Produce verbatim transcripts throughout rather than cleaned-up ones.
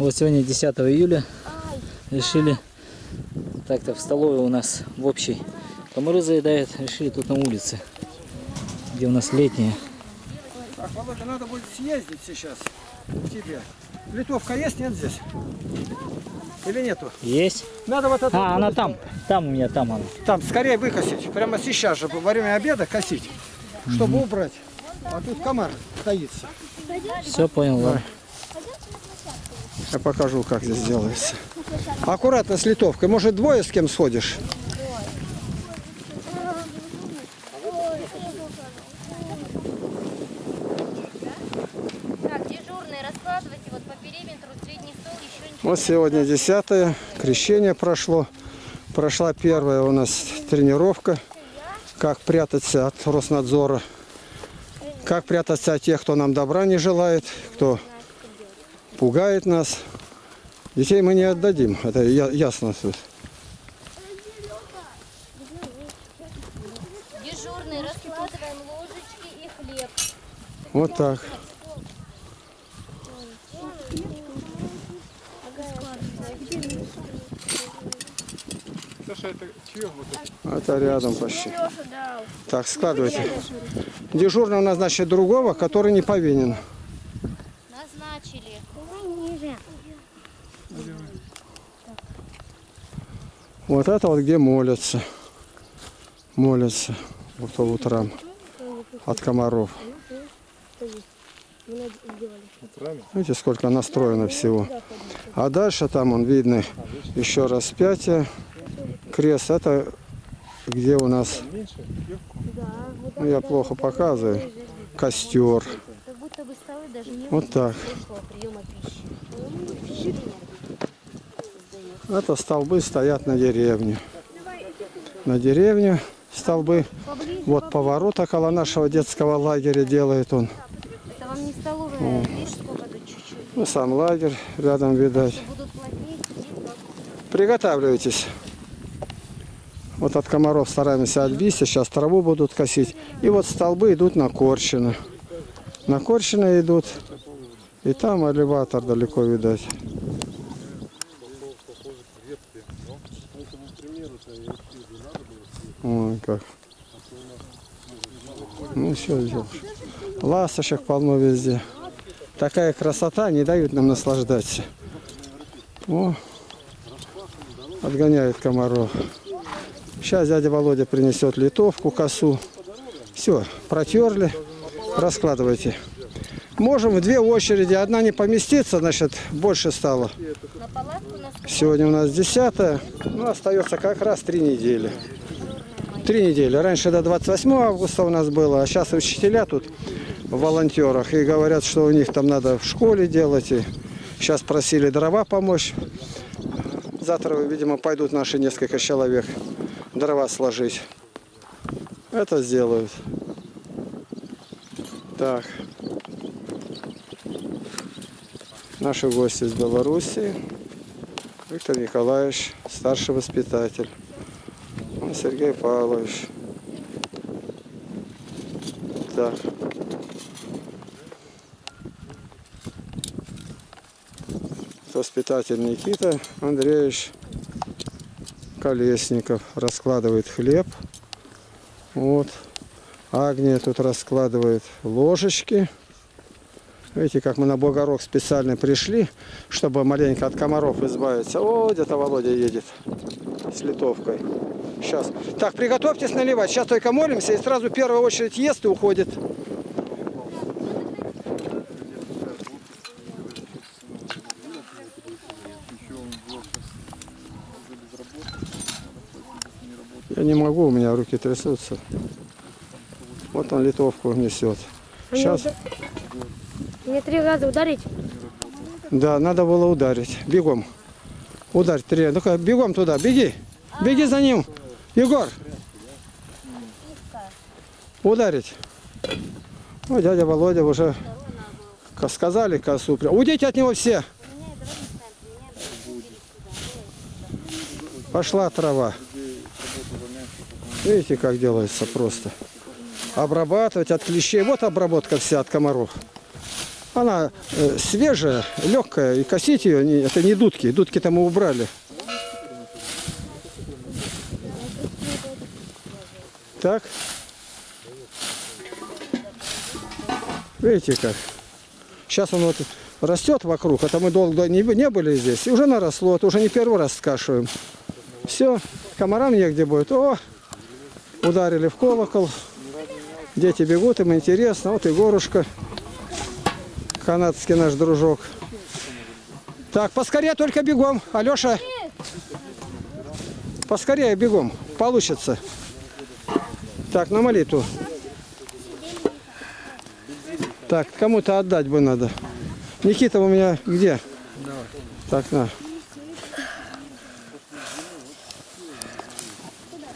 Вот сегодня десятого июля решили, так-то в столовой у нас в общей комары заедают, решили тут на улице, где у нас летняя. Так, Володя, надо будет съездить сейчас к тебе. Литовка есть, нет здесь? Или нету? Есть. Надо вот это. А, она там. Там у меня, там она. Там, скорее выкосить. Прямо сейчас же, во время обеда косить, угу. чтобы убрать. А тут комар стоится. Все, понял, ладно. Я покажу, как здесь делается. Аккуратно с литовкой. Может, двое с кем сходишь? Вот сегодня десятое, крещение прошло, прошла первая у нас тренировка, как прятаться от Роснадзора, как прятаться от тех, кто нам добра не желает, кто пугает нас. Детей мы не отдадим, это ясно. Дежурный, раскладываем ложечки и хлеб. Вот так. Это рядом почти. Так, складывайте. Дежурный у нас, значит, другого, который не повинен. Назначили. Вот это вот где молятся. Молятся. Вот по утрам. От комаров. Видите, сколько настроено всего. А дальше там, он видно, еще распятие. Крест, это где у нас, ну, я плохо показываю, костер. Вот так. Это столбы стоят на деревне. На деревне столбы. Вот поворот около нашего детского лагеря делает он. О. Ну, сам лагерь рядом видать. Приготавливайтесь. Вот от комаров стараемся отбиться, сейчас траву будут косить. И вот столбы идут на Корчино. На Корчино идут. И там элеватор далеко видать. Ой, как. Ну, все сделаешь. Ласточек полно везде. Такая красота, не дают нам наслаждаться. О, отгоняет комаров. Сейчас дядя Володя принесет литовку, косу. Все, протерли, раскладывайте. Можем в две очереди. Одна не поместится, значит, больше стало. Сегодня у нас десятое, ну, остается как раз три недели. Три недели. Раньше до двадцать восьмого августа у нас было, а сейчас учителя тут в волонтерах. И говорят, что у них там надо в школе делать. И сейчас просили дрова помочь. Завтра, видимо, пойдут наши несколько человек. Дрова сложить. Это сделают. Так. Наши гости из Белоруссии. Виктор Николаевич, старший воспитатель. Сергей Павлович. Так. Воспитатель Никита Андреевич Колесников раскладывает хлеб. Вот. Агния тут раскладывает ложечки. Видите, как мы на Богорок специально пришли, чтобы маленько от комаров избавиться. О, где-то Володя едет с литовкой. Сейчас. Так, приготовьтесь наливать. Сейчас только молимся, и сразу первая очередь ест и уходит. Я не могу, у меня руки трясутся. Вот он литовку несет. Сейчас. Мне три раза ударить? Да, надо было ударить. Бегом. Ударь три. Ну-ка, бегом туда, беги. Беги за ним. Егор. Ударить. Ну, дядя Володя уже сказали косу. Уйдите от него все. Пошла трава. Видите, как делается просто. Обрабатывать от клещей. Вот обработка вся от комаров. она свежая, легкая, и косить ее, это не дудки, дудки-то мы убрали. Так. Видите как? Сейчас он вот растет вокруг, это мы долго не, не были здесь, и уже наросло, это уже не первый раз скашиваем. Все, комарам негде будет. О, ударили в колокол, дети бегут, им интересно. Вот Егорушка, канадский наш дружок. Так, поскорее, только бегом, Алеша. Поскорее, бегом, получится. Так, на молитву. Так, кому-то отдать бы надо. Никита у меня где? Давай. Так, на.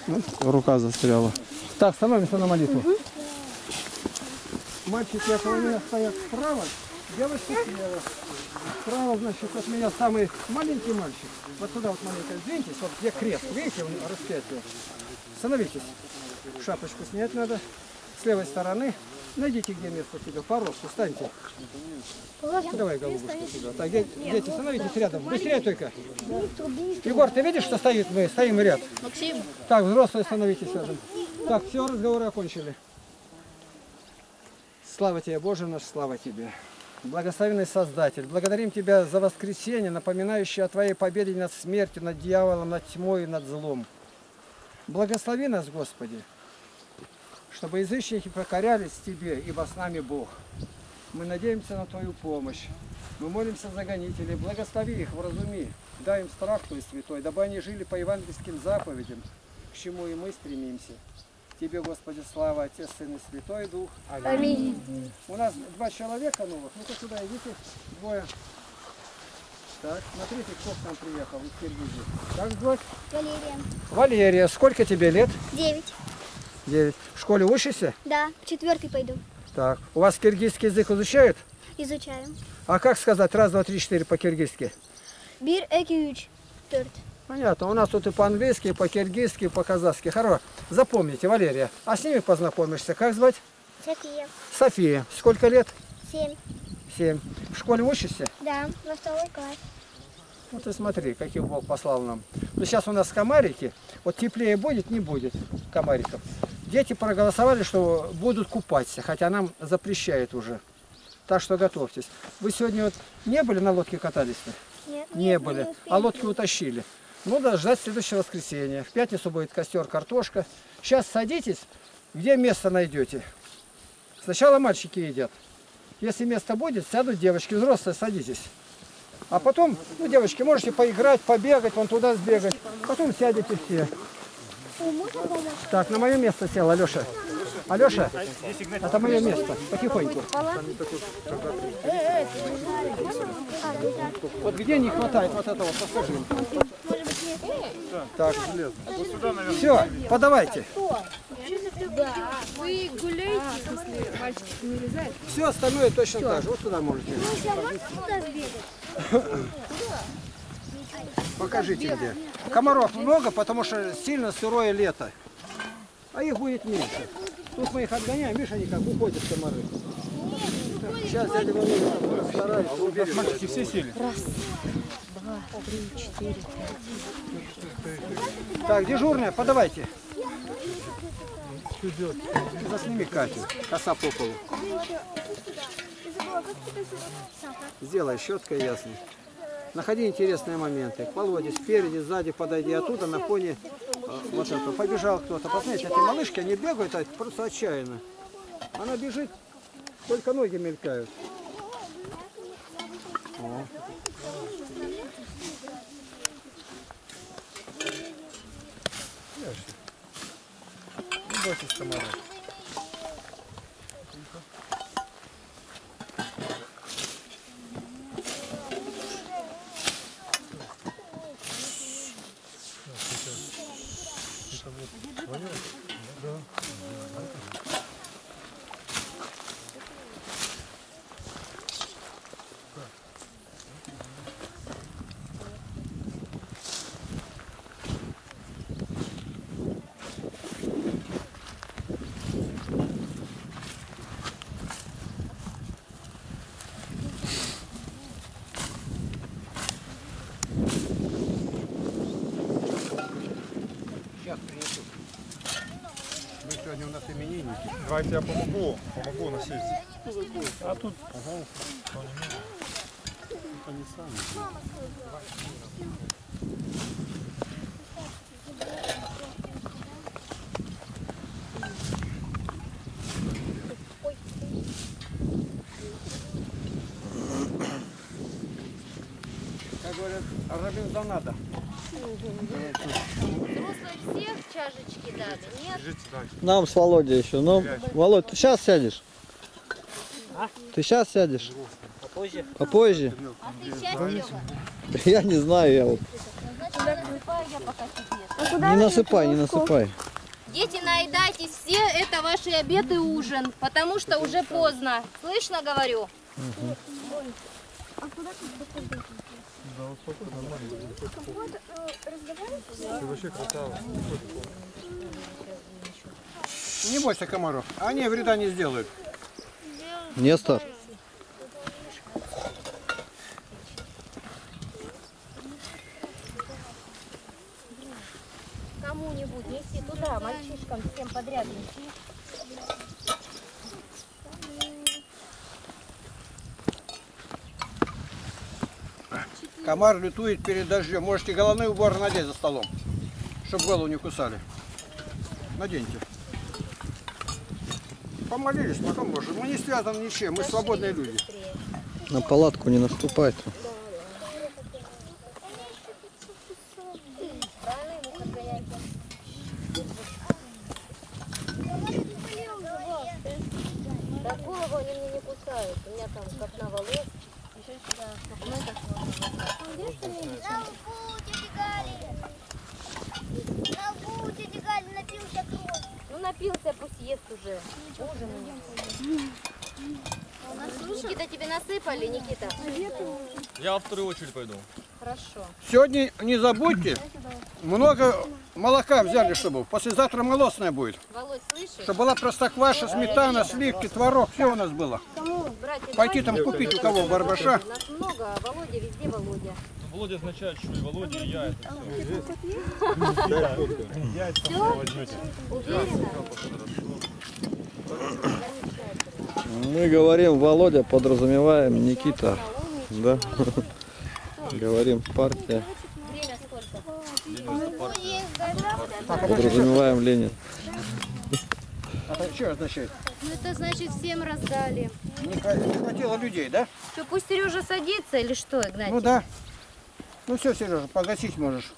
Вот, рука застряла. Так, становимся на молитву. Угу. Мальчики от меня стоят справа, девочки слева. Справа, значит, от меня самый маленький мальчик. Вот туда вот маленькая, двиньтесь, вот где крест, видите, он распятие. Становитесь. Шапочку снять надо. С левой стороны. Найдите, где место тебе, по росту, встаньте. Давай, голубушка, сюда. Так, дети, дети, становитесь рядом. Быстрее только. Егор, ты видишь, что стоит? Мы стоим ряд. Максим. Так, взрослые, становитесь рядом. Так, все, разговоры окончили. Слава тебе, Боже наш, слава тебе. Благословенный Создатель, благодарим тебя за воскресенье, напоминающее о твоей победе над смертью, над дьяволом, над тьмой и над злом. Благослови нас, Господи, чтобы язычники покорялись тебе, ибо с нами Бог. Мы надеемся на твою помощь. Мы молимся за гонителей, благослови их, вразуми, дай им страх твой святой, дабы они жили по евангельским заповедям, к чему и мы стремимся. Тебе, Господи, слава, Отец, Сын и Святой Дух. Аминь. Аминь. У нас два человека новых. Ну-ка сюда идите, двое. Так, смотрите, кто к нам приехал из Киргизии. Как звать? Валерия. Валерия, сколько тебе лет? Девять. девять. В школе учишься? Да, в четвертый пойду. Так, у вас киргизский язык изучают? Изучаем. А как сказать раз, два, три, четыре по-киргизски? Бир экюч. Торт. Понятно, у нас тут и по-английски, и по-киргизски, и по-казахски. Хорошо, запомните, Валерия, а с ними познакомишься. Как звать? София. София, сколько лет? Семь. Семь. В школе учишься? Да, во второй класс. Ну ты смотри, каких Бог послал нам. Ну сейчас у нас комарики, вот теплее будет, не будет комариков. Дети проголосовали, что будут купаться, хотя нам запрещают уже. Так что готовьтесь. Вы сегодня вот не были на лодке катались-то? Нет. Не были, а лодки утащили. Ну, надо ждать следующего воскресенья. В пятницу будет костер, картошка. Сейчас садитесь, где место найдете. Сначала мальчики едят. Если место будет, сядут девочки, взрослые, садитесь. А потом, ну, девочки, можете поиграть, побегать, вон туда сбегать. Потом сядете все. Так, на мое место сел, Алеша. Алеша, это мое место, потихоньку. Вот где не хватает вот этого, покажи. Так, все, подавайте. Вы гуляете, если мальчик не лезает? Все остальное точно так же, вот сюда можете. Покажите где. Комаров много, потому что сильно сырое лето. А их будет меньше. Тут мы их отгоняем, видишь, они как уходят комары. Сейчас я тебе постараюсь. У нас все сели. Раз, два, три, четыре. Так, дежурная, подавайте. Засними Катю. Коса по полу. Сделай щеткой ясно. Находи интересные моменты. К Володе спереди, сзади подойди, оттуда на фоне э, вот этого. Побежал кто-то. Посмотрите, эти малышки, они бегают а просто отчаянно. Она бежит, только ноги мелькают. О. Не бойтесь комаров. Давайте я помогу, помогу носить. А тут, пожалуйста, они сами. Как говорят, Робинзон надо. Всех чашечки надо, нет? Нам с Володей еще. Ну, Володь, ты сейчас сядешь? А? Ты сейчас сядешь? Попозже. Попозже. А ты сядешь? Я не знаю, я вот. Не насыпай, не насыпай. Дети, наедайтесь все, это ваши обед и ужин, потому что уже поздно. Слышно, говорю? Да, вот сколько нормально. Ты вообще красава. Не бойся комаров, они вреда не сделают. Нестор. Кому-нибудь неси туда, мальчишкам всем подряд неси. Комар лютует перед дождем. Можете головной убор надеть за столом, чтобы голову не кусали. Наденьте. Помолились, потом можно. Мы не связаны ничем, мы свободные люди. На палатку не наступайте. Да голову они мне не кусают. У меня там как на волос. Ну напился, пусть ест уже. Никита, тебе насыпали, Никита? Я во вторую очередь пойду. Хорошо. Сегодня не забудьте, много молока взяли, чтобы послезавтра молочное будет. Володь, слышишь? Чтобы была простокваша, сметана, сливки, творог, все у нас было. Пойти там купить у кого барбаша. У нас много, а Володя везде Володя. Володя означает, что и Володя, и я это все. Мы говорим Володя, подразумеваем Никита. Да. Говорим партия. Подразумеваем Ленин. А так что означает? Ну это значит всем раздали. Не хватило людей, да? Что, пусть Сережа садится или что, Игнатий? Ну да. Ну все, Сережа, погасить можешь.